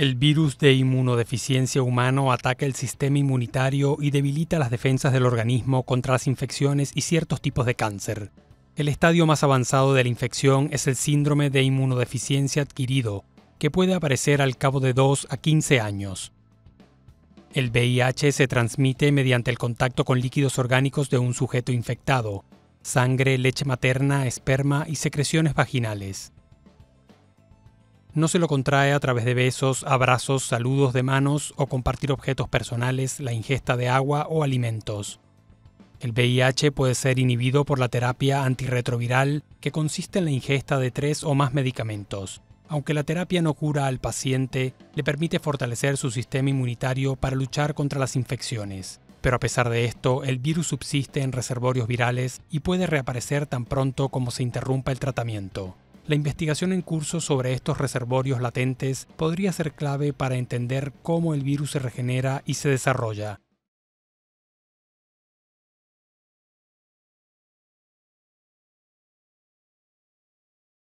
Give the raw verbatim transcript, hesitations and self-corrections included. El virus de inmunodeficiencia humano ataca el sistema inmunitario y debilita las defensas del organismo contra las infecciones y ciertos tipos de cáncer. El estadio más avanzado de la infección es el síndrome de inmunodeficiencia adquirido, que puede aparecer al cabo de dos a quince años. El V I H se transmite mediante el contacto con líquidos orgánicos de un sujeto infectado, sangre, leche materna, esperma y secreciones vaginales. No se lo contrae a través de besos, abrazos, saludos de manos o compartir objetos personales, la ingesta de agua o alimentos. El V I H puede ser inhibido por la terapia antirretroviral, que consiste en la ingesta de tres o más medicamentos. Aunque la terapia no cura al paciente, le permite fortalecer su sistema inmunitario para luchar contra las infecciones. Pero a pesar de esto, el virus subsiste en reservorios virales y puede reaparecer tan pronto como se interrumpa el tratamiento. La investigación en curso sobre estos reservorios latentes podría ser clave para entender cómo el virus se regenera y se desarrolla,